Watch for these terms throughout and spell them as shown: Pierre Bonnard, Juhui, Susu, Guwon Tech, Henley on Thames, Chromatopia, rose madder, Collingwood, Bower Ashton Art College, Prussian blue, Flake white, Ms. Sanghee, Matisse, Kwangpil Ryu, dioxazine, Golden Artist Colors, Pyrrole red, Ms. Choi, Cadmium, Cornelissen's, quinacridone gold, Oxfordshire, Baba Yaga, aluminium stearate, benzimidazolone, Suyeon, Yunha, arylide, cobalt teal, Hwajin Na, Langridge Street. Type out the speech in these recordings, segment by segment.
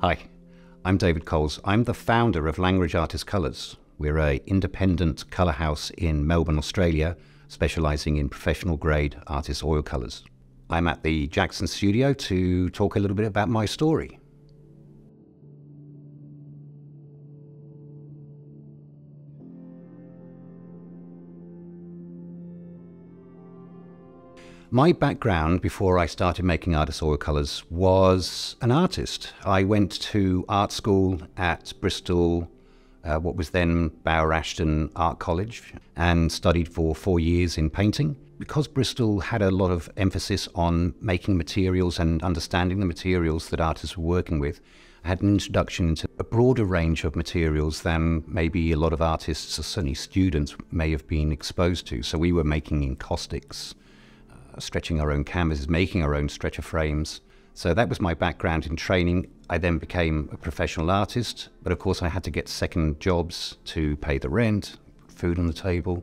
Hi, I'm David Coles. I'm the founder of Langridge Artist Colours. We're an independent colour house in Melbourne, Australia, specialising in professional grade artist oil colours. I'm at the Jackson studio to talk a little bit about my story. My background before I started making artist oil colours was an artist. I went to art school at Bristol, what was then Bower Ashton Art College, and studied for 4 years in painting. Because Bristol had a lot of emphasis on making materials and understanding the materials that artists were working with, I had an introduction into a broader range of materials than maybe a lot of artists, or certainly students, may have been exposed to. So we were making encaustics, stretching our own canvases, making our own stretcher frames. So that was my background in training. I then became a professional artist, but of course I had to get second jobs to pay the rent, put food on the table.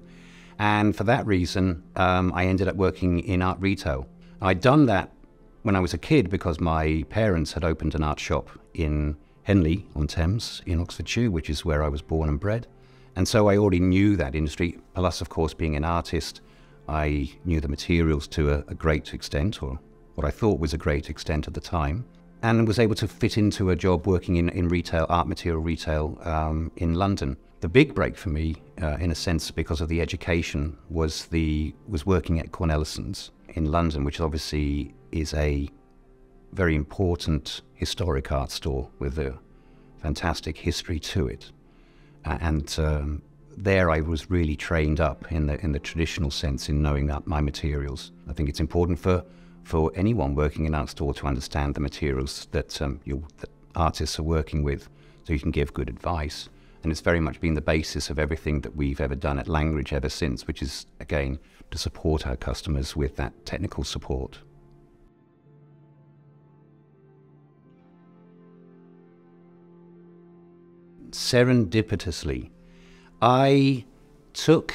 And for that reason, I ended up working in art retail. I'd done that when I was a kid because my parents had opened an art shop in Henley on Thames in Oxfordshire, which is where I was born and bred. And so I already knew that industry, plus of course being an artist, I knew the materials to a great extent, or what I thought was a great extent at the time, and was able to fit into a job working in retail, art material retail in London. The big break for me, in a sense, because of the education, was working at Cornelissen's in London, which obviously is a very important historic art store with a fantastic history to it, and there I was really trained up in the traditional sense in knowing that my materials. I think it's important for anyone working in art store to understand the materials that, that artists are working with, so you can give good advice. And it's very much been the basis of everything that we've ever done at Langridge ever since, which is, again, to support our customers with that technical support. Serendipitously, I took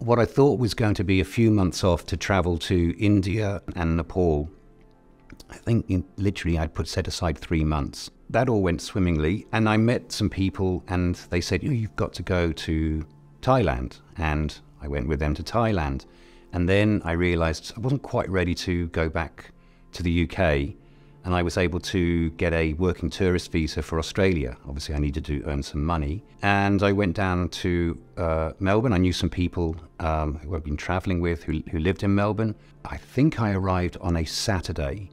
what I thought was going to be a few months off to travel to India and Nepal. I think literally I'd set aside 3 months. That all went swimmingly, and I met some people and they said, you've got to go to Thailand. And I went with them to Thailand. And then I realized I wasn't quite ready to go back to the UK. And I was able to get a working tourist visa for Australia. Obviously, I needed to earn some money. And I went down to Melbourne. I knew some people who I'd been traveling with who lived in Melbourne. I think I arrived on a Saturday.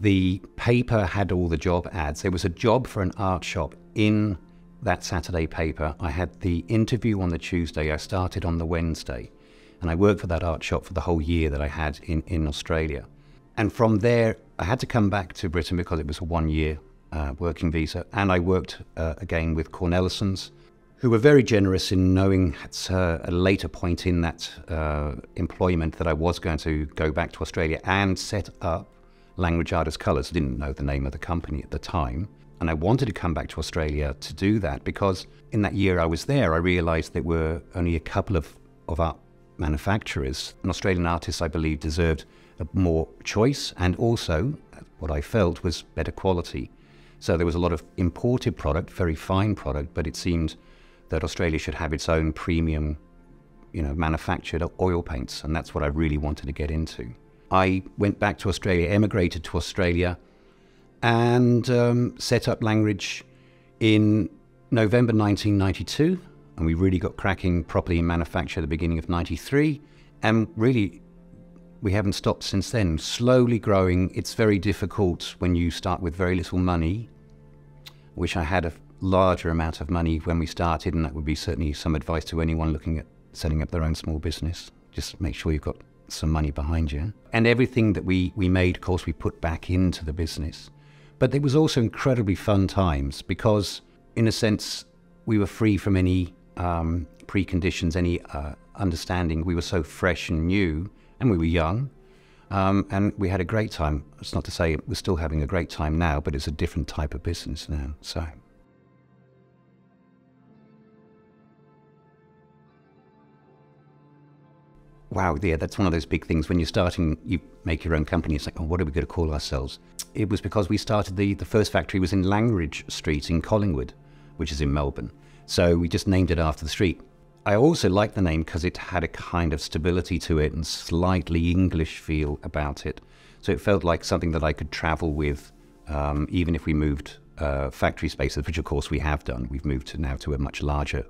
The paper had all the job ads. There was a job for an art shop in that Saturday paper. I had the interview on the Tuesday. I started on the Wednesday. And I worked for that art shop for the whole year that I had in Australia. And from there, I had to come back to Britain because it was a one-year working visa, and I worked again with Cornelissen's, who were very generous in knowing at a later point in that employment that I was going to go back to Australia and set up Langridge Artist Colours. I didn't know the name of the company at the time, and I wanted to come back to Australia to do that because in that year I was there, I realised there were only a couple of art manufacturers. And Australian artists, I believe, deserved more choice and also what I felt was better quality. So there was a lot of imported product, very fine product, but it seemed that Australia should have its own premium, manufactured oil paints, and that's what I really wanted to get into. I went back to Australia, emigrated to Australia, and set up Langridge in November 1992, and we really got cracking properly in manufacture at the beginning of '93, and really we haven't stopped since then, slowly growing. It's very difficult when you start with very little money. I wish I had a larger amount of money when we started, and that would be certainly some advice to anyone looking at setting up their own small business. Just make sure you've got some money behind you. And everything that we made, of course, we put back into the business. But it was also incredibly fun times because, in a sense, we were free from any preconditions, any understanding. We were so fresh and new. And we were young, and we had a great time. It's not to say we're still having a great time now, but it's a different type of business now, so. wow, yeah, that's one of those big things when you're starting, you make your own company, it's like, oh, what are we going to call ourselves? It was because we started, the first factory was in Langridge Street in Collingwood, which is in Melbourne. So we just named it after the street. I also liked the name because it had a kind of stability to it and slightly English feel about it. So it felt like something that I could travel with, even if we moved factory spaces, which of course we have done. We've moved to now to a much larger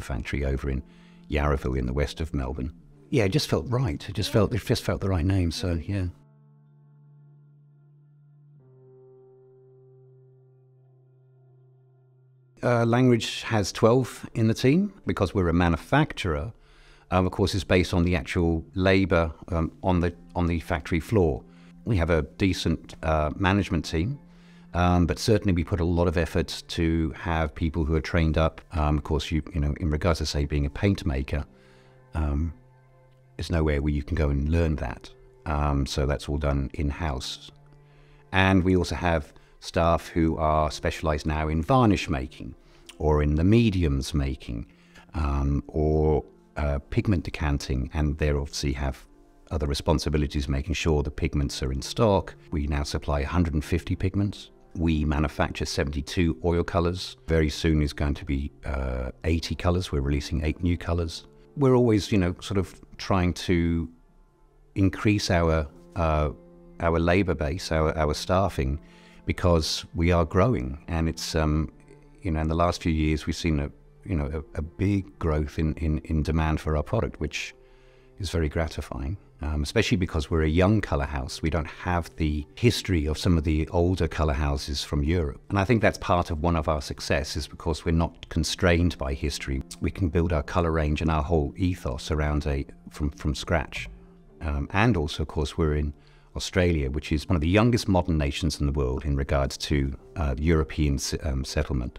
factory over in Yarraville in the west of Melbourne. Yeah, it just felt right. It just felt the right name, so yeah. Langridge has 12 in the team because we're a manufacturer. Of course, it's based on the actual labour on the factory floor. We have a decent management team, but certainly we put a lot of effort to have people who are trained up. Of course, you know, in regards to say being a paint maker, there's nowhere where you can go and learn that. So that's all done in house, and we also have staff who are specialised now in varnish making, or in the mediums making, or pigment decanting, and they obviously have other responsibilities making sure the pigments are in stock. We now supply 150 pigments. We manufacture 72 oil colours. Very soon is going to be 80 colours. We're releasing 8 new colours. We're always, you know, sort of trying to increase our labour base, our staffing, because we are growing, and it's you know, in the last few years we've seen a big growth in demand for our product, which is very gratifying, especially because we're a young colour house. We don't have the history of some of the older colour houses from Europe, and I think that's part of one of our success is because we're not constrained by history. We can build our colour range and our whole ethos around from scratch, and also of course we're in Australia, which is one of the youngest modern nations in the world in regards to European settlement.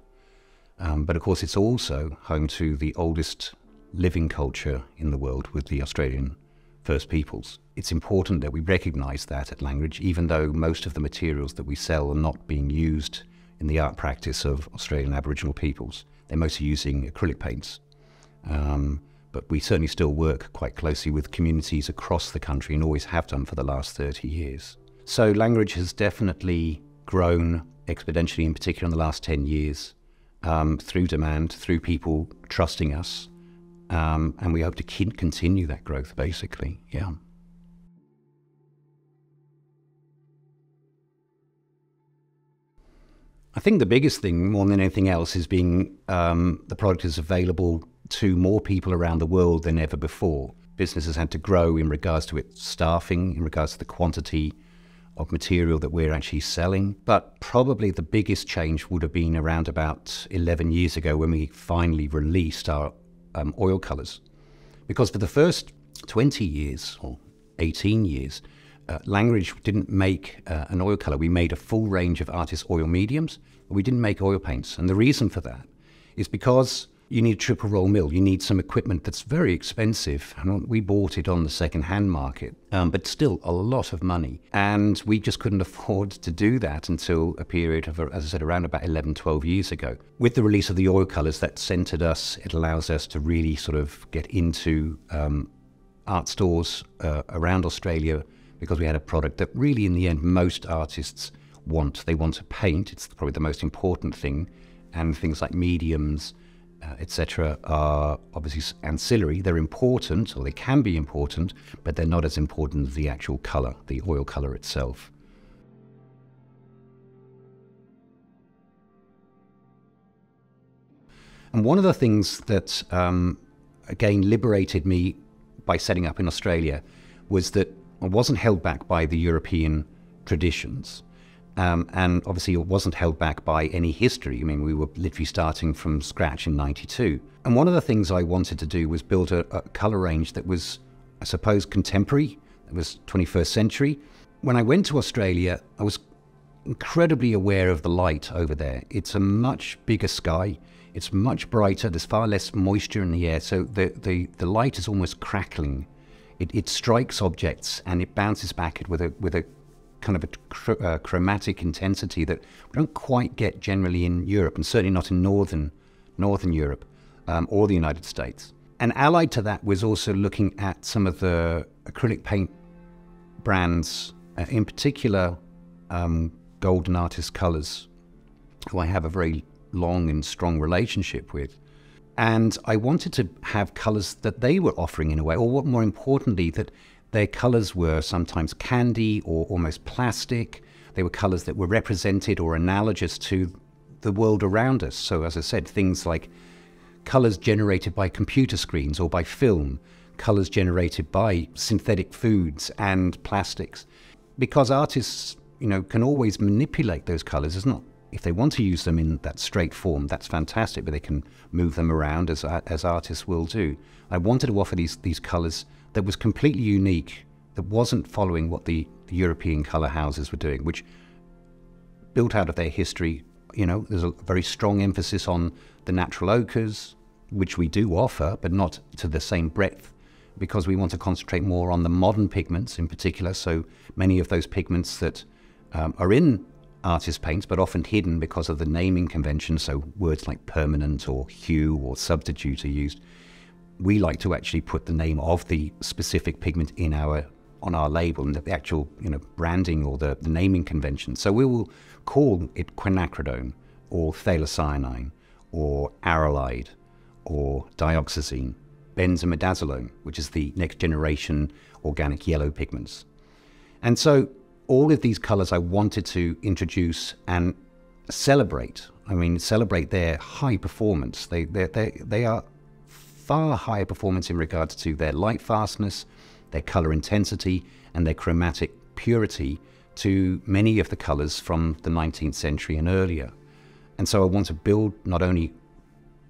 But of course it's also home to the oldest living culture in the world with the Australian First Peoples. It's important that we recognise that at Langridge, even though most of the materials that we sell are not being used in the art practice of Australian Aboriginal peoples. They're mostly using acrylic paints. But we certainly still work quite closely with communities across the country and always have done for the last 30 years. So Langridge has definitely grown exponentially, in particular in the last 10 years, through demand, through people trusting us, and we hope to continue that growth, basically, yeah. I think the biggest thing, more than anything else, is being the product is available to more people around the world than ever before. Businesses had to grow in regards to its staffing, in regards to the quantity of material that we're actually selling. But probably the biggest change would have been around about 11 years ago when we finally released our oil colours. Because for the first 20 years, or 18 years, Langridge didn't make an oil colour. We made a full range of artist oil mediums, but we didn't make oil paints. And the reason for that is because you need a triple roll mill, you need some equipment that's very expensive, and we bought it on the second-hand market, but still a lot of money, and we just couldn't afford to do that until a period of, as I said, around about 11, 12 years ago. With the release of the oil colours that centred us, it allows us to really sort of get into art stores around Australia, because we had a product that really in the end most artists want. They want to paint, it's probably the most important thing, and things like mediums, etc. are obviously ancillary. They're important, or they can be important, but they're not as important as the actual colour, the oil colour itself. And one of the things that, again, liberated me by setting up in Australia was that I wasn't held back by the European traditions. And obviously it wasn't held back by any history. I mean, we were literally starting from scratch in 92. And one of the things I wanted to do was build a colour range that was, I suppose, contemporary, that was 21st century. When I went to Australia, I was incredibly aware of the light over there. It's a much bigger sky, it's much brighter, there's far less moisture in the air, so the light is almost crackling. It strikes objects and it bounces back with a kind of a chromatic intensity that we don't quite get generally in Europe, and certainly not in northern Europe or the United States. And allied to that was also looking at some of the acrylic paint brands, in particular Golden Artist Colors, who I have a very long and strong relationship with. And I wanted to have colors that they were offering in a way, or what more importantly, that their colors were sometimes candy or almost plastic. They were colors that were represented or analogous to the world around us. So as I said, things like colors generated by computer screens or by film, colors generated by synthetic foods and plastics. Because artists, you know, can always manipulate those colors. It's not, if they want to use them in that straight form, that's fantastic, but they can move them around as artists will do. I wanted to offer these colors that was completely unique, that wasn't following what the European color houses were doing, which built out of their history. You know, there's a very strong emphasis on the natural ochres, which we do offer, but not to the same breadth, because we want to concentrate more on the modern pigments in particular. So many of those pigments that are in artist paints, but often hidden because of the naming convention. So words like permanent or hue or substitute are used. We like to actually put the name of the specific pigment in on our label, and the actual, you know, branding or the naming convention. So we will call it quinacridone or thalocyanine or arylide or dioxazine, benzimidazolone, which is the next generation organic yellow pigments. And so all of these colors I wanted to introduce and celebrate. I mean, celebrate their high performance. They are far higher performance in regards to their light fastness, their color intensity, and their chromatic purity to many of the colors from the 19th century and earlier. And so I want to build not only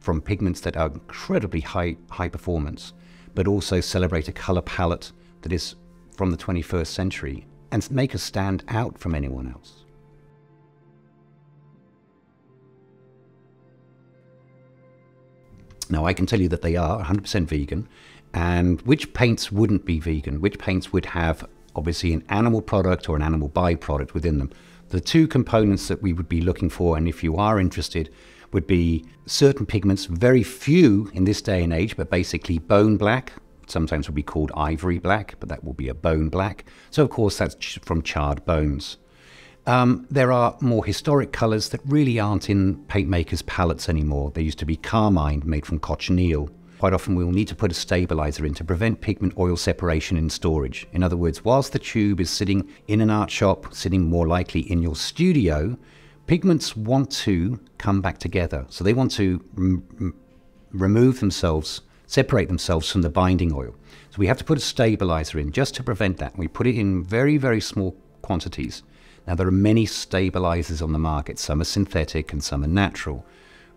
from pigments that are incredibly high performance, but also celebrate a color palette that is from the 21st century and make us stand out from anyone else. Now, I can tell you that they are 100% vegan, and which paints wouldn't be vegan, which paints would have obviously an animal product or an animal byproduct within them. The two components that we would be looking for, and if you are interested, would be certain pigments, very few in this day and age, but basically bone black, sometimes will be called ivory black, but that will be a bone black. So of course that's from charred bones. There are more historic colors that really aren't in paint makers' palettes anymore. There used to be carmine made from cochineal. Quite often we will need to put a stabilizer in to prevent pigment oil separation in storage. In other words, whilst the tube is sitting in an art shop, sitting more likely in your studio, pigments want to come back together. So they want to remove themselves, separate themselves from the binding oil. So we have to put a stabilizer in just to prevent that. We put it in very, very small quantities. Now, there are many stabilizers on the market. Some are synthetic and some are natural.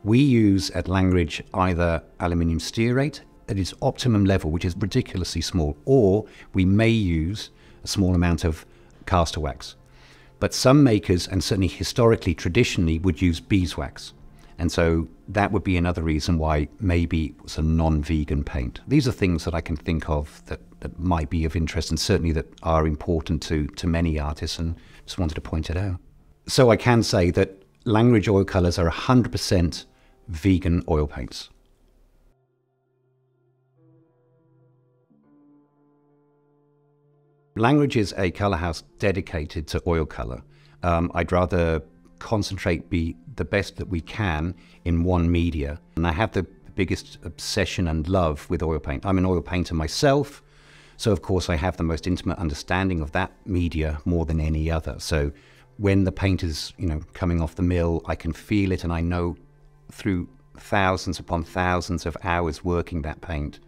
We use at Langridge either aluminium stearate at its optimum level, which is ridiculously small, or we may use a small amount of castor wax. But some makers, and certainly historically, traditionally, would use beeswax. And so that would be another reason why maybe it was a non-vegan paint. These are things that I can think of that might be of interest, and certainly that are important to many artists, and just wanted to point it out. So I can say that Langridge oil colors are 100% vegan oil paints. Langridge is a color house dedicated to oil color. I'd rather concentrate be the best that we can in one media, and I have the biggest obsession and love with oil paint. I'm an oil painter myself, so of course I have the most intimate understanding of that media more than any other. So when the paint is, you know, coming off the mill, I can feel it, and I know through thousands upon thousands of hours working that paint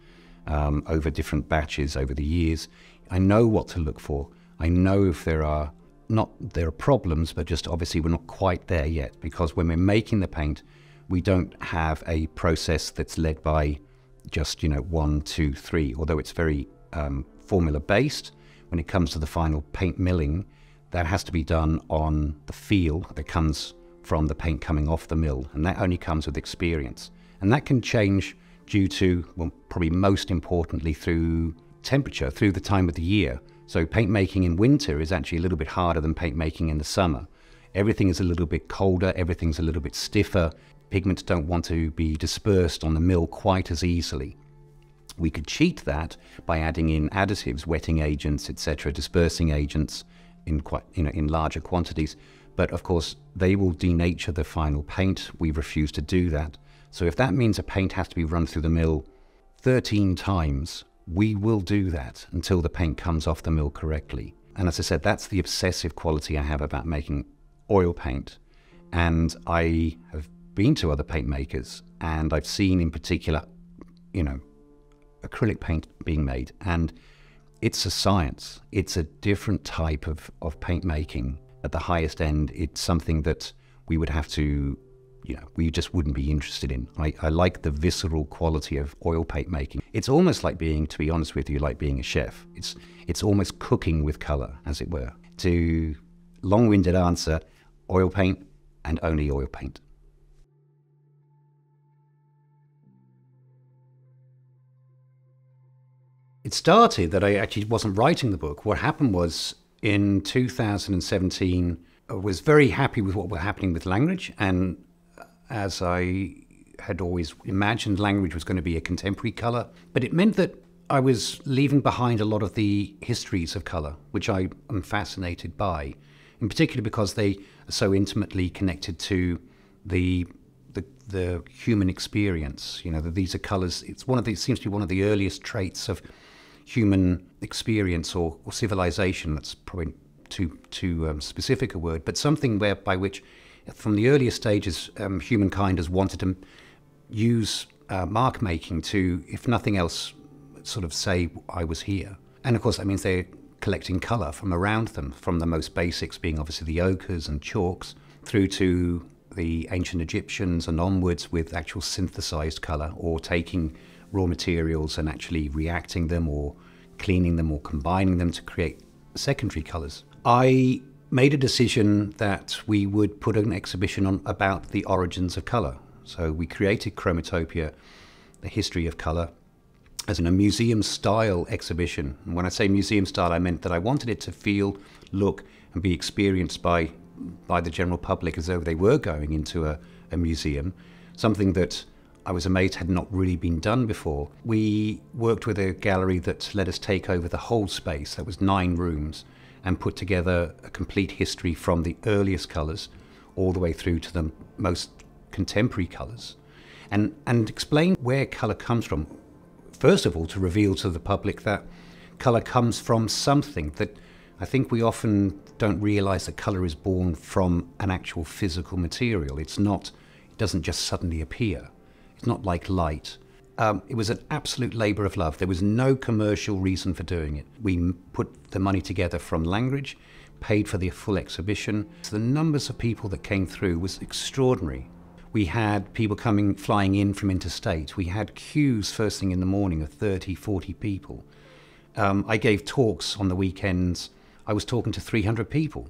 over different batches over the years, I know what to look for. I know if there are problems, but just obviously we're not quite there yet, because when we're making the paint, we don't have a process that's led by just, you know, 1, 2, 3, although it's very formula based. When it comes to the final paint milling, that has to be done on the feel that comes from the paint coming off the mill, and that only comes with experience. And that can change due to, well, probably most importantly, through temperature, through the time of the year. So paint making in winter is actually a little bit harder than paint making in the summer. Everything is a little bit colder, everything's a little bit stiffer. Pigments don't want to be dispersed on the mill quite as easily. We could cheat that by adding in additives, wetting agents, etc., dispersing agents in quite, in larger quantities. But of course, they will denature the final paint. We refuse to do that. So if that means a paint has to be run through the mill 13 times, we will do that until the paint comes off the mill correctly. And as I said, that's the obsessive quality I have about making oil paint. And I have been to other paint makers, and I've seen in particular, acrylic paint being made. And it's a science. It's a different type of paint making. At the highest end, it's something that we would have to, we just wouldn't be interested in. I like the visceral quality of oil paint making. It's almost like being, to be honest with you, like being a chef. It's almost cooking with color, as it were. To long-winded answer, oil paint and only oil paint. It started that I actually wasn't writing the book. What happened was in 2017, I was very happy with what was happening with Langridge, and as I had always imagined, Langridge was going to be a contemporary colour, but it meant that I was leaving behind a lot of the histories of colour, which I am fascinated by, in particular because they are so intimately connected to the human experience. That these are colours. It seems to be one of the earliest traits of human experience or civilization. That's probably too specific a word, but something by which. From the earliest stages, humankind has wanted to use mark making to, if nothing else, sort of say, I was here. And of course, that means they're collecting colour from around them, from the most basics being obviously the ochres and chalks, through to the ancient Egyptians and onwards with actual synthesised colour, or taking raw materials and actually reacting them or cleaning them or combining them to create secondary colours. I made a decision that we would put an exhibition on about the origins of colour. So we created Chromatopia, the history of colour, as in a museum-style exhibition. And when I say museum-style, I meant that I wanted it to feel, look, and be experienced by the general public as though they were going into a museum, something that I was amazed had not really been done before. We worked with a gallery that let us take over the whole space. That was 9 rooms. And put together a complete history from the earliest colours all the way through to the most contemporary colours, and explain where colour comes from. First of all, to reveal to the public that colour comes from something, that I think we often don't realise that colour is born from an actual physical material. It doesn't just suddenly appear. It's not like light. It was an absolute labour of love. There was no commercial reason for doing it. We put the money together from Langridge, paid for the full exhibition. So the numbers of people that came through was extraordinary. We had people flying in from interstate. We had queues first thing in the morning of 30, 40 people. I gave talks on the weekends. I was talking to 300 people.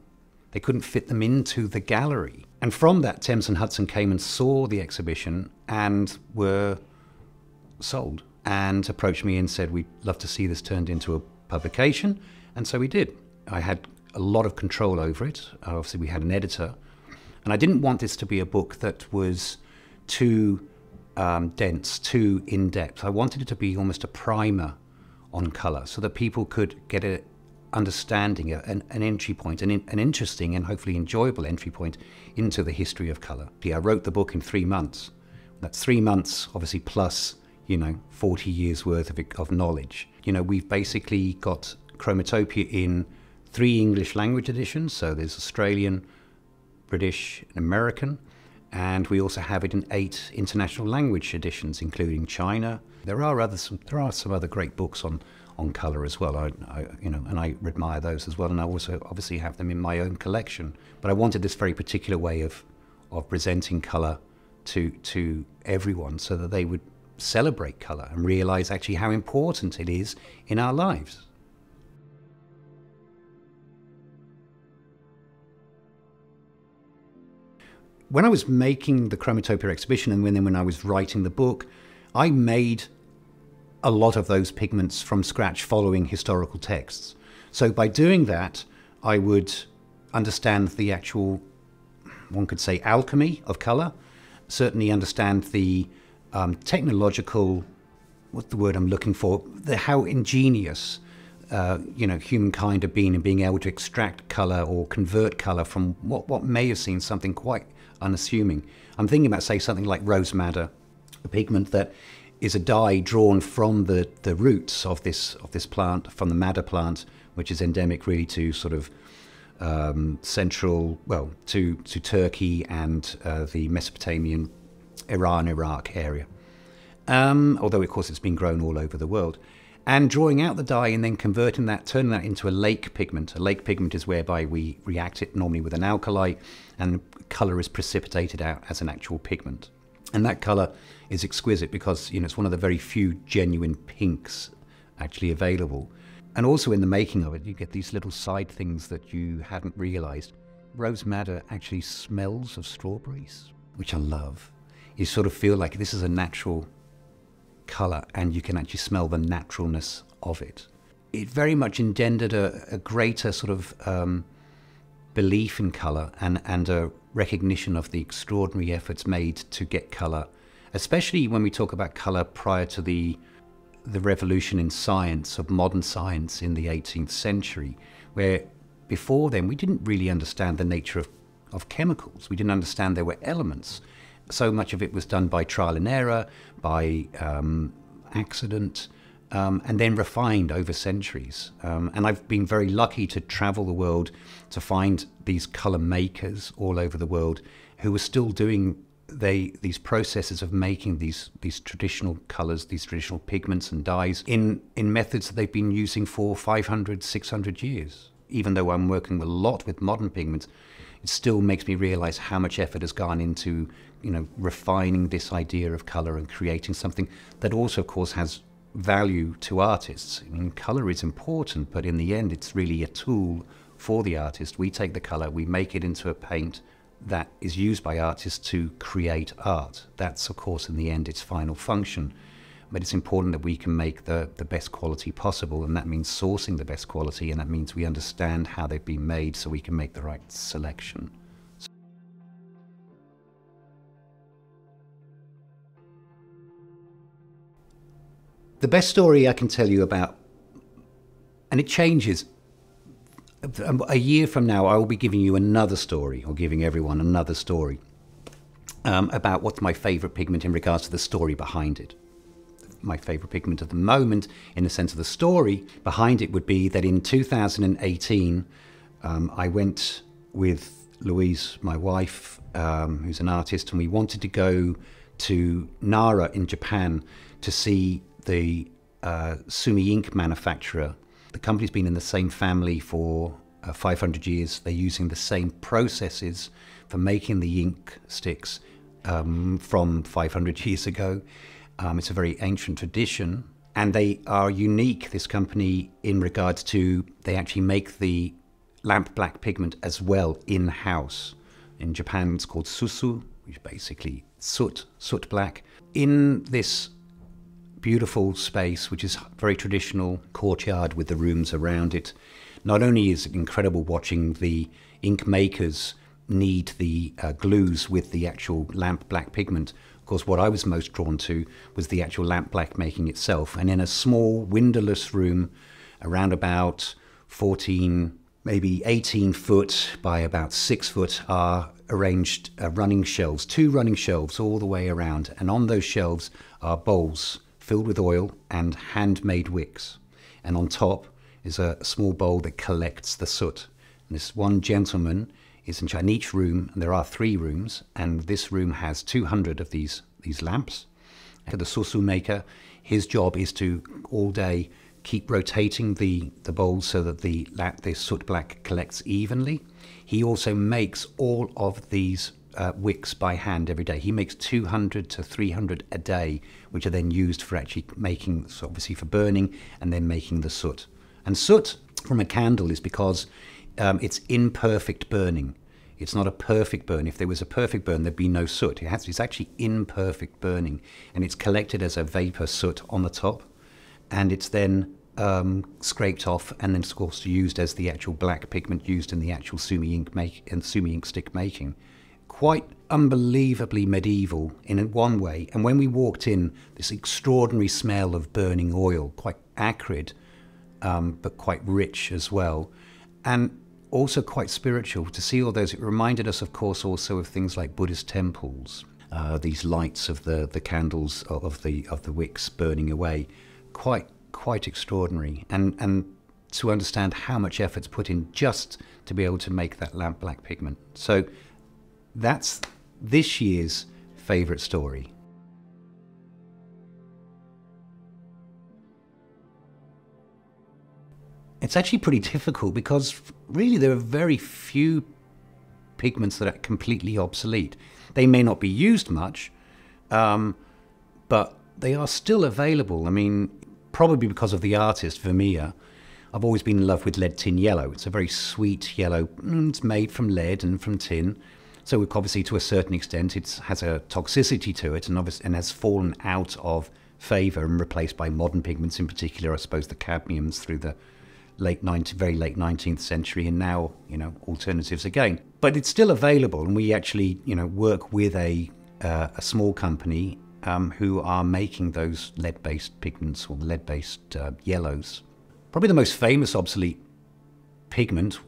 They couldn't fit them into the gallery. And from that, Thames and Hudson came and saw the exhibition and were sold, and approached me and said, we'd love to see this turned into a publication. And so we did. I had a lot of control over it. Obviously, we had an editor, and I didn't want this to be a book that was too dense, too in-depth. I wanted it to be almost a primer on colour so that people could get an understanding, an entry point, an interesting and hopefully enjoyable entry point into the history of colour. Yeah, I wrote the book in 3 months. That's 3 months, obviously, plus 40 years worth of knowledge. We've basically got Chromatopia in 3 English language editions, so there's Australian, British, and American, and we also have it in 8 international language editions, including China. There are some other great books on colour as well, and I admire those as well, and I also obviously have them in my own collection. But I wanted this very particular way of presenting colour to everyone so that they would celebrate colour and realise actually how important it is in our lives. When I was making the Chromatopia exhibition and then when I was writing the book, I made a lot of those pigments from scratch following historical texts. So by doing that, I would understand the actual, one could say, alchemy of colour, certainly understand the technological what's the word I'm looking for? How ingenious humankind have been in being able to extract color or convert color from what may have seemed something quite unassuming. I'm thinking about, say, something like rose madder, a pigment that is a dye drawn from the roots of this plant, from the madder plant, which is endemic really to sort of central, well, to Turkey and the Mesopotamian, Iran, Iraq area. Although, of course, it's been grown all over the world. And drawing out the dye and then converting that, turning that into a lake pigment. A lake pigment is whereby we react it normally with an alkali and colour is precipitated out as an actual pigment. And that colour is exquisite because, you know, it's one of the very few genuine pinks actually available. And also in the making of it, you get these little side things that you hadn't realised. Rose madder actually smells of strawberries, which I love. You sort of feel like this is a natural colour and you can actually smell the naturalness of it. It very much engendered a greater sort of belief in colour and a recognition of the extraordinary efforts made to get colour, especially when we talk about colour prior to the revolution in science, of modern science in the 18th century, where before then we didn't really understand the nature of chemicals. We didn't understand there were elements. So much of it was done by trial and error, by accident, and then refined over centuries. And I've been very lucky to travel the world to find these colour makers all over the world who are still doing these processes of making these traditional colours, these traditional pigments and dyes in methods that they've been using for 500, 600 years. Even though I'm working a lot with modern pigments, it still makes me realise how much effort has gone into, you know, refining this idea of colour and creating something that also, of course, has value to artists. I mean, colour is important, but in the end, it's really a tool for the artist. We take the colour, we make it into a paint that is used by artists to create art. That's, of course, in the end, its final function. But it's important that we can make the best quality possible, and that means sourcing the best quality, and that means we understand how they've been made so we can make the right selection. The best story I can tell you about, and it changes, a year from now I will be giving you another story, or giving everyone another story, about what's my favourite pigment in regards to the story behind it. My favourite pigment at the moment, in the sense of the story behind it, would be that in 2018, I went with Louise, my wife, who's an artist, and we wanted to go to Nara in Japan to see the Sumi ink manufacturer. The company's been in the same family for 500 years. They're using the same processes for making the ink sticks from 500 years ago. It's a very ancient tradition, and they are unique, this company, in regards to they actually make the lamp black pigment as well in-house. In Japan, it's called Susu, which is basically soot black. In this beautiful space, which is very traditional courtyard with the rooms around it, not only is it incredible watching the ink makers knead the glues with the actual lamp black pigment, of course, what I was most drawn to was the actual lamp black making itself. And in a small windowless room, around about 14, maybe 18 foot by about 6 foot, are arranged running shelves, 2 running shelves all the way around. And on those shelves are bowls filled with oil and handmade wicks. And on top is a small bowl that collects the soot. And this one gentleman is in charge. In each room, and there are 3 rooms, and this room has 200 of these lamps. For the susu maker, his job is to all day keep rotating the bowls so that the soot black collects evenly. He also makes all of these wicks by hand every day. He makes 200 to 300 a day, which are then used for actually making, so obviously for burning, and then making the soot. And soot from a candle is because it's imperfect burning. It's not a perfect burn. If there was a perfect burn, there'd be no soot. It's actually imperfect burning, and it's collected as a vapor soot on the top, and it's then scraped off, and then of course used as the actual black pigment used in the actual Sumi ink stick making. quite unbelievably medieval in one way. And when we walked in, this extraordinary smell of burning oil, quite acrid, but quite rich as well. And also quite spiritual to see all those. It reminded us, of course, also of things like Buddhist temples, these lights of the candles of the wicks burning away, quite extraordinary. And to understand how much effort's put in just to be able to make that lamp black pigment. So that's this year's favourite story. It's actually pretty difficult because really there are very few pigments that are completely obsolete. They may not be used much, but they are still available. I mean, probably because of the artist, Vermeer, I've always been in love with lead tin yellow. It's a very sweet yellow. It's made from lead and from tin. So obviously, to a certain extent, it has a toxicity to it and has fallen out of favour and replaced by modern pigments, in particular, I suppose, the cadmiums through the very late 19th century, and now, alternatives again. But it's still available, and we actually, work with a small company who are making those lead-based pigments or lead-based yellows. Probably the most famous obsolete pigment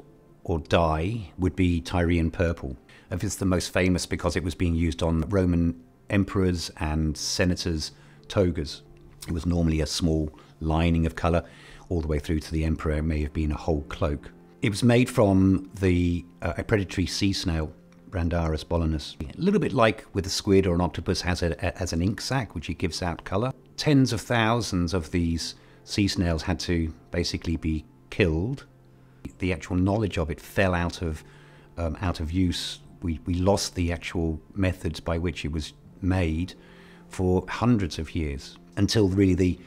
or dye would be Tyrian purple. It's the most famous because it was being used on Roman emperors and senators' togas. It was normally a small lining of colour, all the way through to the emperor. It may have been a whole cloak. It was made from a predatory sea snail, brandaris bolinus. A little bit like with a squid or an octopus has an ink sac, which it gives out colour. Tens of thousands of these sea snails had to basically be killed. The actual knowledge of it fell out of use. We lost the actual methods by which it was made for hundreds of years, until really the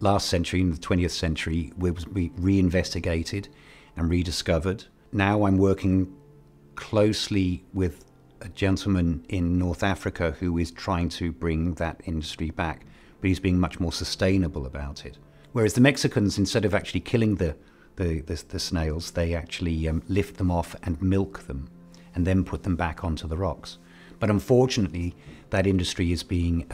last century, in the 20th century, we reinvestigated and rediscovered. Now I'm working closely with a gentleman in North Africa who is trying to bring that industry back, but he's being much more sustainable about it. Whereas the Mexicans, instead of actually killing the snails, they actually lift them off and milk them and then put them back onto the rocks. But unfortunately, that industry is being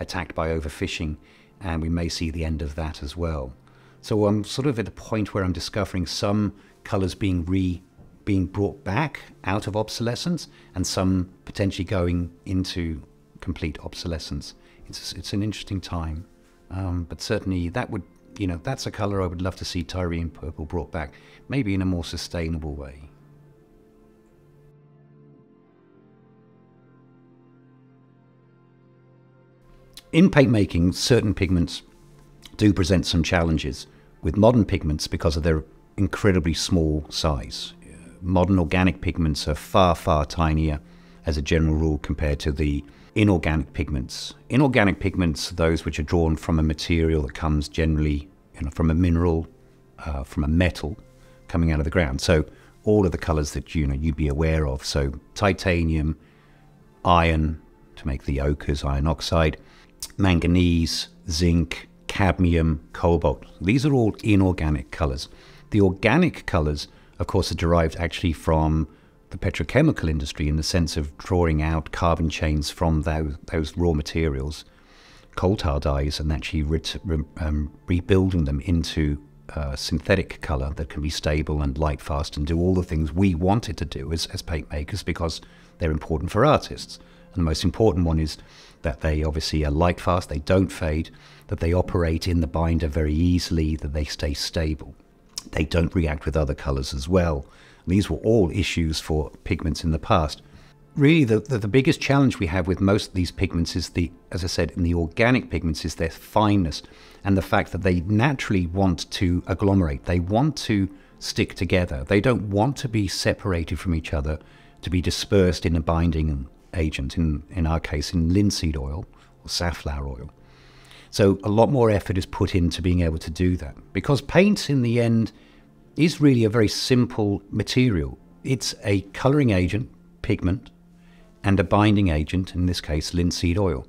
attacked by overfishing, and we may see the end of that as well. So I'm sort of at a point where I'm discovering some colours being brought back out of obsolescence, and some potentially going into complete obsolescence. It's an interesting time, but certainly that would, that's a colour I would love to see Tyrian purple brought back, maybe in a more sustainable way. In paint making, certain pigments do present some challenges with modern pigments because of their incredibly small size. Modern organic pigments are far, far tinier as a general rule compared to the inorganic pigments. Inorganic pigments are those which are drawn from a material that comes generally from a mineral, from a metal coming out of the ground. So all of the colours that you'd be aware of, so titanium, iron to make the ochres, iron oxide, manganese, zinc, cadmium, cobalt. These are all inorganic colours. The organic colours, of course, are derived actually from the petrochemical industry, in the sense of drawing out carbon chains from those raw materials, coal tar dyes, and actually rebuilding them into synthetic colour that can be stable and light fast and do all the things we want it to do as paint makers, because they're important for artists. And the most important one is that they obviously are light fast, they don't fade, that they operate in the binder very easily, that they stay stable. They don't react with other colours as well. And these were all issues for pigments in the past. Really, the biggest challenge we have with most of these pigments is, as I said, in the organic pigments, is their fineness and the fact that they naturally want to agglomerate. They want to stick together. They don't want to be separated from each other, to be dispersed in a binding agent, in our case in linseed oil or safflower oil. So a lot more effort is put into being able to do that, because paint in the end is really a very simple material. It's a colouring agent, pigment, and a binding agent, in this case linseed oil.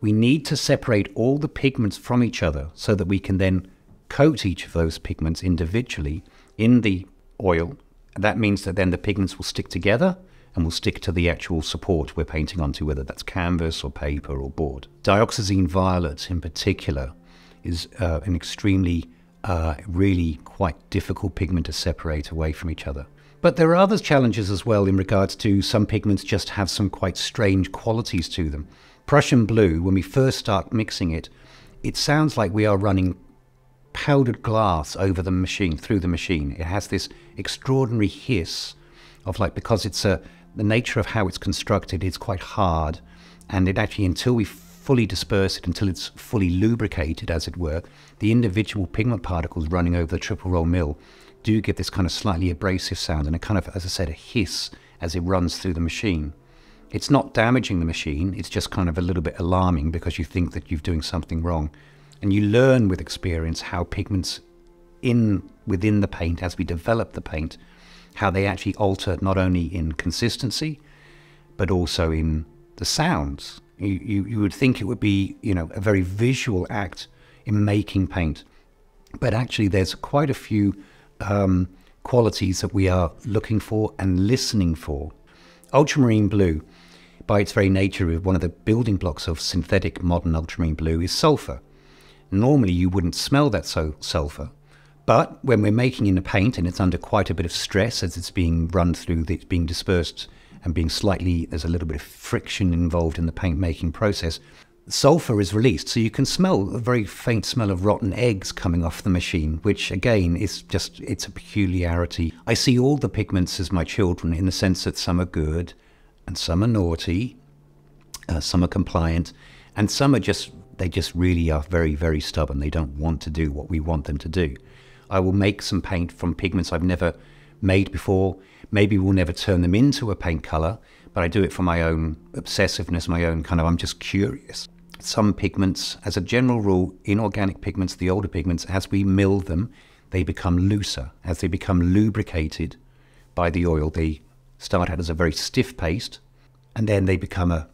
We need to separate all the pigments from each other so that we can then coat each of those pigments individually in the oil. That means that then the pigments will stick together and will stick to the actual support we're painting onto, whether that's canvas or paper or board. Dioxazine violet in particular is an extremely, really quite difficult pigment to separate away from each other. But there are other challenges as well in regards to some pigments just have some quite strange qualities to them. Prussian blue, when we first start mixing it, it sounds like we are running powdered glass over the machine, through the machine. It has this extraordinary hiss of, like, because it's the nature of how it's constructed, it's quite hard, and it actually, until we fully disperse it, until it's fully lubricated, as it were, the individual pigment particles running over the triple roll mill do give this kind of slightly abrasive sound and a kind of, as I said, a hiss as it runs through the machine. It's not damaging the machine, it's just kind of a little bit alarming because you think that you're doing something wrong. And you learn with experience how pigments within the paint, as we develop the paint, how they actually alter not only in consistency, but also in the sounds. You would think it would be, you know, a very visual act in making paint, but actually there's quite a few qualities that we are looking for and listening for. Ultramarine blue, by its very nature, is one of the building blocks of synthetic modern ultramarine blue, is sulfur. Normally you wouldn't smell that sulfur, but when we're making in a paint and it's under quite a bit of stress as it's being run through, it's being dispersed and being slightly, there's a little bit of friction involved in the paint making process, sulfur is released, so you can smell a very faint smell of rotten eggs coming off the machine, which again is just, it's a peculiarity. I see all the pigments as my children, in the sense that some are good and some are naughty, some are compliant, and some are just, they just really are very, very stubborn. They don't want to do what we want them to do. I will make some paint from pigments I've never made before. Maybe we'll never turn them into a paint color, but I do it for my own obsessiveness, my own kind of, I'm just curious. Some pigments, as a general rule, inorganic pigments, the older pigments, as we mill them, they become looser. As they become lubricated by the oil, they start out as a very stiff paste, and then they become a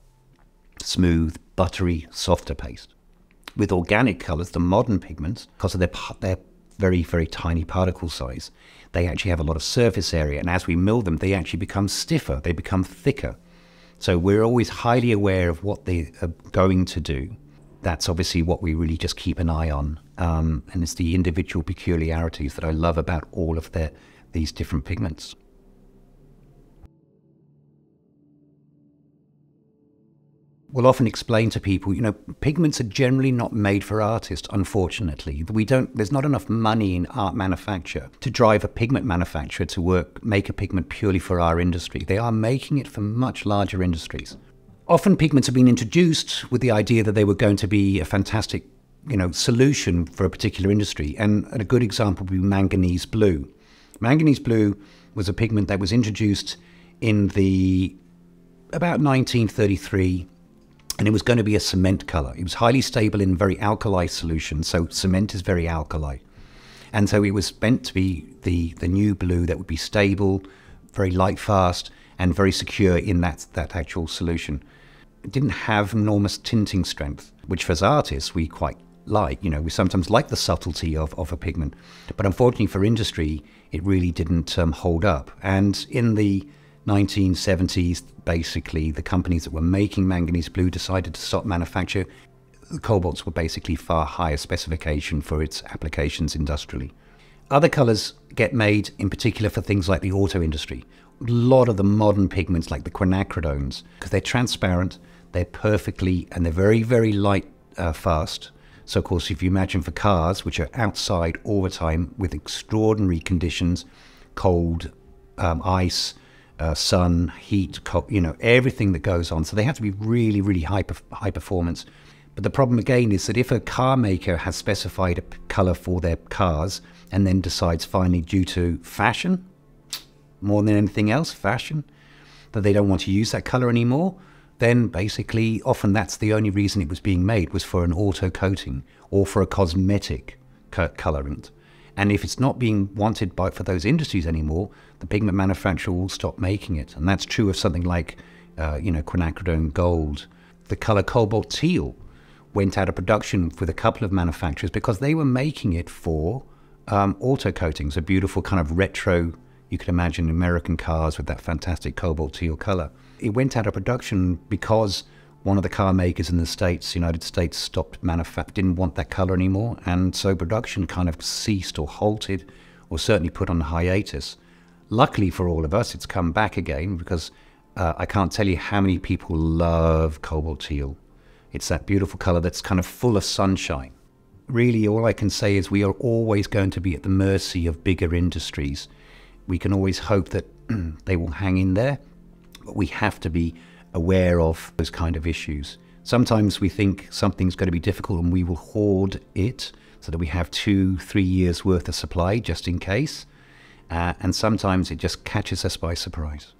smooth, buttery, softer paste. With organic colors, the modern pigments, because of their very, very tiny particle size, they actually have a lot of surface area, and as we mill them, they actually become stiffer, they become thicker. So we're always highly aware of what they are going to do. That's obviously what we really just keep an eye on, and it's the individual peculiarities that I love about all of these different pigments. We'll often explain to people, you know, pigments are generally not made for artists, unfortunately. There's not enough money in art manufacture to drive a pigment manufacturer to make a pigment purely for our industry. They are making it for much larger industries. Often pigments have been introduced with the idea that they were going to be a fantastic, you know, solution for a particular industry. And a good example would be manganese blue. Manganese blue was a pigment that was introduced in about 1933, and it was going to be a cement color. It was highly stable in very alkali solutions, so cement is very alkali. And so it was meant to be the new blue that would be stable, very light fast, and very secure in that actual solution. It didn't have enormous tinting strength, which as artists we quite like. You know, we sometimes like the subtlety of a pigment, but unfortunately for industry, it really didn't hold up. And in the 1970s, basically, the companies that were making manganese blue decided to stop manufacture. The cobalts were basically far higher specification for its applications industrially. Other colors get made in particular for things like the auto industry. A lot of the modern pigments, like the quinacridones, because they're transparent, they're perfectly, and they're very, very light fast. So of course, if you imagine for cars, which are outside all the time with extraordinary conditions, cold, ice, sun, heat, you know, everything that goes on. So they have to be really, really high performance. But the problem again is that if a car maker has specified a color for their cars and then decides finally, due to fashion, more than anything else, fashion, that they don't want to use that color anymore, then basically often that's the only reason it was being made, was for an auto coating or for a cosmetic colorant. And if it's not being wanted for those industries anymore, the pigment manufacturer will stop making it. And that's true of something like, you know, quinacridone gold. The color cobalt teal went out of production with a couple of manufacturers because they were making it for auto coatings, a beautiful kind of retro you could imagine American cars with that fantastic cobalt teal color. It went out of production because one of the car makers in the States, United States, stopped manufacturing, didn't want that color anymore, and so production kind of ceased or halted, or certainly put on hiatus. Luckily for all of us, it's come back again, because I can't tell you how many people love cobalt teal. It's that beautiful color that's kind of full of sunshine. Really, all I can say is we are always going to be at the mercy of bigger industries. We can always hope that they will hang in there, but we have to be aware of those kind of issues. Sometimes we think something's going to be difficult and we will hoard it so that we have 2-3 years worth of supply just in case. And sometimes it just catches us by surprise.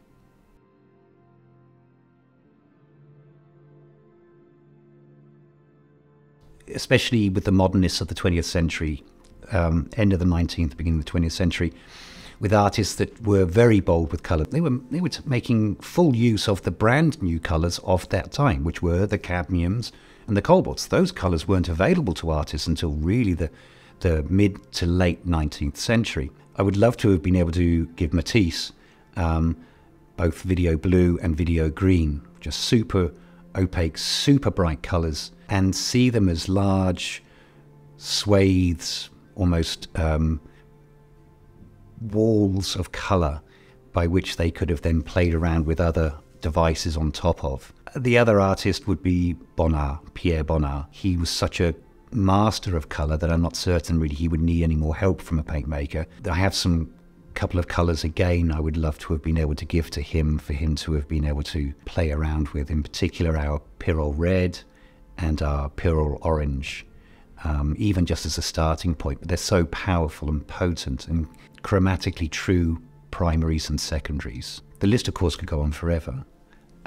Especially with the modernists of the 20th century, end of the 19th, beginning of the 20th century, with artists that were very bold with colour. They were making full use of the brand new colours of that time, which were the cadmiums and the cobalts. Those colours weren't available to artists until really the mid to late 19th century. I would love to have been able to give Matisse both video blue and video green, just super opaque, super bright colours, and see them as large swathes, almost walls of colour by which they could have then played around with other devices on top of. The other artist would be Bonnard, Pierre Bonnard. He was such a master of colour that I'm not certain really he would need any more help from a paint maker. I have some couple of colours again I would love to have been able to give to him for him to have been able to play around with, in particular our pyrrole red and our pyrrole orange, even just as a starting point, but they're so powerful and potent and chromatically true primaries and secondaries. The list of course could go on forever.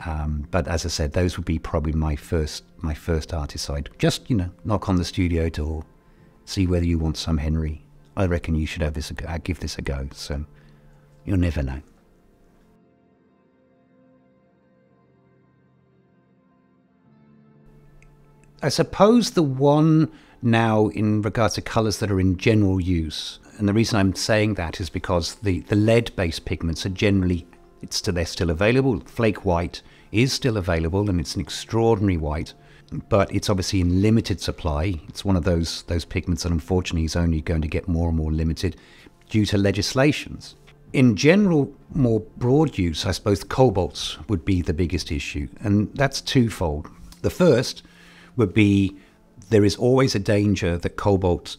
But as I said, those would be probably my first artist I'd just, knock on the studio door, see whether you want some Henry. I reckon you should have this. I'd give this a go. So you'll never know. I suppose the one now in regards to colours that are in general use, and the reason I'm saying that is because the lead-based pigments are generally they're still available. Flake white is still available, and it's an extraordinary white, but it's obviously in limited supply. It's one of those pigments that unfortunately is only going to get more and more limited due to legislations. In general, more broad use, I suppose cobalts would be the biggest issue, and that's twofold. The first would be there is always a danger that cobalt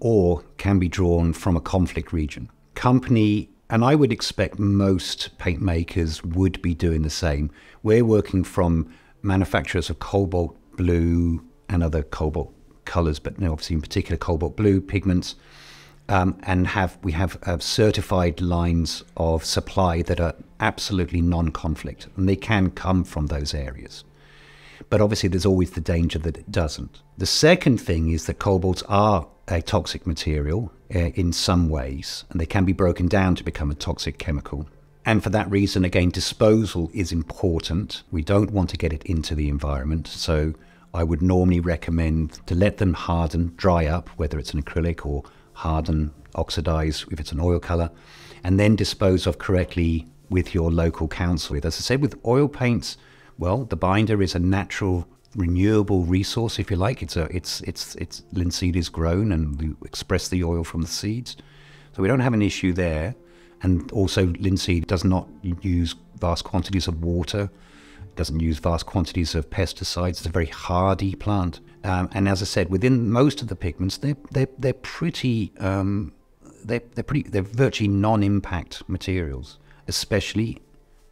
ore can be drawn from a conflict region. And I would expect most paint makers would be doing the same. We're working from manufacturers of cobalt blue and other cobalt colors, but obviously in particular cobalt blue pigments, and we have certified lines of supply that are absolutely non-conflict, and they can come from those areas. But obviously there's always the danger that it doesn't. The second thing is that cobalts are a toxic material in some ways, and they can be broken down to become a toxic chemical. And for that reason, again, disposal is important. We don't want to get it into the environment, so I would normally recommend to let them harden, dry up, whether it's an acrylic, or harden, oxidize if it's an oil color, and then dispose of correctly with your local council. As I said, with oil paints, well, the binder is a natural renewable resource, if you like. It's linseed is grown and we express the oil from the seeds, so we don't have an issue there. And also linseed does not use vast quantities of water, it doesn't use vast quantities of pesticides. It's a very hardy plant, and as I said, within most of the pigments they're pretty they're virtually non-impact materials, especially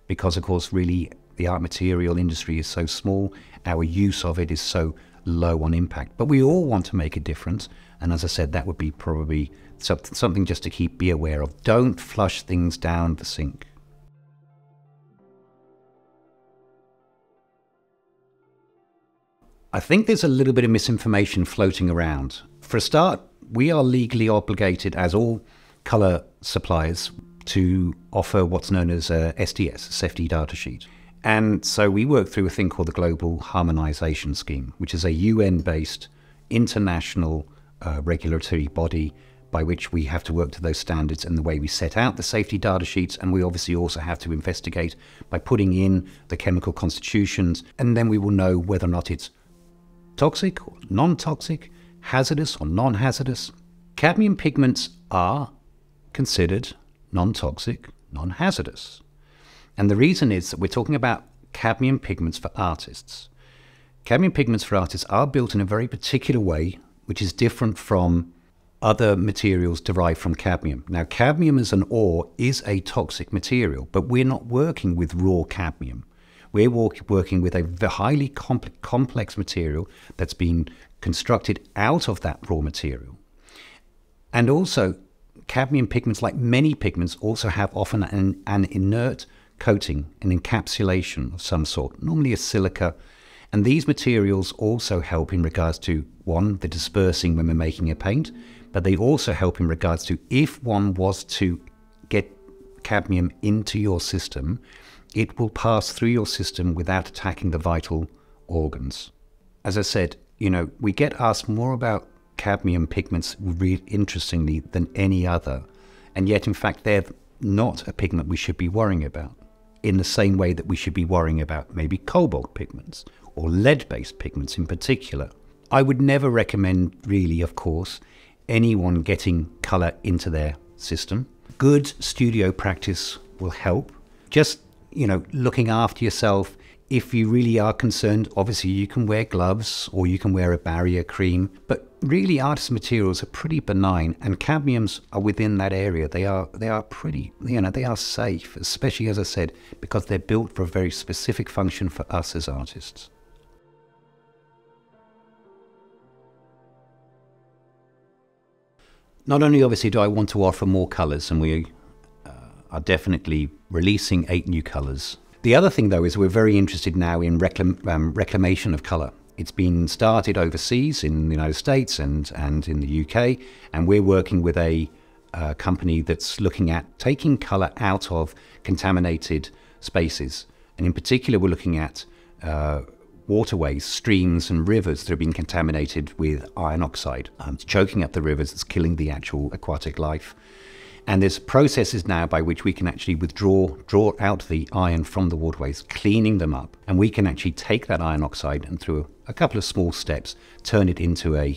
because of course really the art material industry is so small, our use of it is so low on impact. But we all want to make a difference, and as I said, that would be probably something just to be aware of. Don't flush things down the sink. I think there's a little bit of misinformation floating around. For a start, we are legally obligated as all colour suppliers to offer what's known as a SDS, a safety data sheet. And so we work through a thing called the Global Harmonisation Scheme, which is a UN-based international regulatory body by which we have to work to those standards and the way we set out the safety data sheets, and we obviously also have to investigate by putting in the chemical constitutions, and then we will know whether or not it's toxic or non-toxic, hazardous or non-hazardous. Cadmium pigments are considered non-toxic, non-hazardous, and the reason is that we're talking about cadmium pigments for artists. Cadmium pigments for artists are built in a very particular way, which is different from other materials derived from cadmium. Now, cadmium as an ore is a toxic material, but we're not working with raw cadmium. We're working with a highly complex material that's been constructed out of that raw material. And also, cadmium pigments, like many pigments, also have often an inert coating, an encapsulation of some sort, normally a silica. And these materials also help in regards to, one, the dispersing when we're making a paint, but they also help in regards to, if one was to get cadmium into your system, it will pass through your system without attacking the vital organs. As I said, you know, we get asked more about cadmium pigments, really interestingly, than any other. And yet, in fact, they're not a pigment we should be worrying about, in the same way that we should be worrying about maybe cobalt pigments or lead-based pigments in particular. I would never recommend, really, of course, anyone getting colour into their system. Good studio practice will help. Just, you know, looking after yourself. If you really are concerned, obviously you can wear gloves or you can wear a barrier cream, but really artist materials are pretty benign, and cadmiums are within that area. They are pretty, you know, they are safe, especially, as I said, because they're built for a very specific function for us as artists. Not only obviously do I want to offer more colours, and we are definitely releasing 8 new colours. The other thing, though, is we're very interested now in reclamation of colour. It's been started overseas in the United States and in the UK, and we're working with a company that's looking at taking colour out of contaminated spaces. And in particular, we're looking at waterways, streams and rivers that have been contaminated with iron oxide. It's choking up the rivers, it's killing the actual aquatic life. And there's processes now by which we can actually draw out the iron from the waterways, cleaning them up. And we can actually take that iron oxide and, through a couple of small steps, turn it into a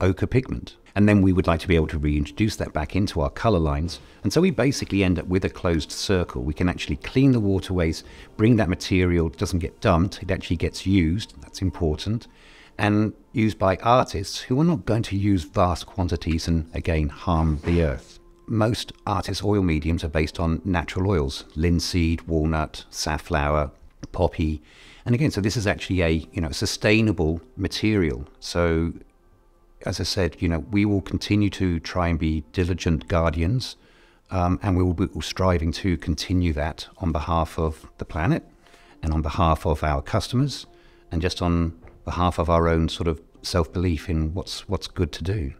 ochre pigment. And then we would like to be able to reintroduce that back into our colour lines. And so we basically end up with a closed circle. We can actually clean the waterways, bring that material, it doesn't get dumped, it actually gets used, that's important, and used by artists who are not going to use vast quantities and, again, harm the earth. Most artists' oil mediums are based on natural oils, linseed, walnut, safflower, poppy. And again, so this is actually a, you know, sustainable material. So, as I said, you know, we will continue to try and be diligent guardians, and we will be striving to continue that on behalf of the planet and on behalf of our customers and just on behalf of our own sort of self-belief in what's good to do.